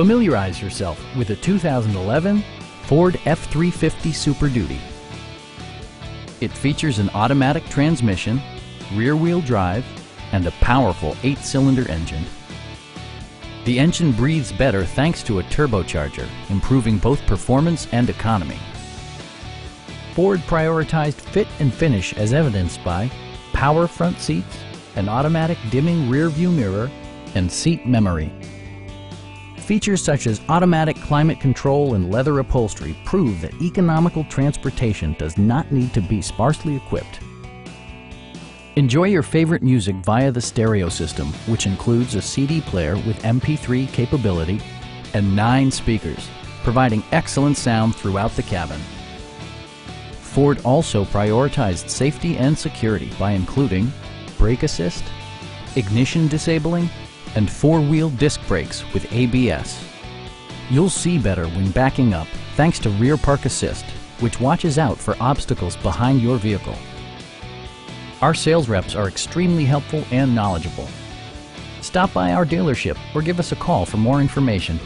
Familiarize yourself with the 2011 Ford F-350 Super Duty. It features an automatic transmission, rear-wheel drive, and a powerful 8-cylinder engine. The engine breathes better thanks to a turbocharger, improving both performance and economy. Ford prioritized fit and finish as evidenced by power front seats, an automatic dimming rear-view mirror, and seat memory. Features such as automatic climate control and leather upholstery prove that economical transportation does not need to be sparsely equipped. Enjoy your favorite music via the stereo system, which includes a CD player with MP3 capability and 9 speakers, providing excellent sound throughout the cabin. Ford also prioritized safety and security by including brake assist, ignition disabling, and 4-wheel disc brakes with ABS. You'll see better when backing up thanks to rear park assist, which watches out for obstacles behind your vehicle. Our sales reps are extremely helpful and knowledgeable. Stop by our dealership or give us a call for more information.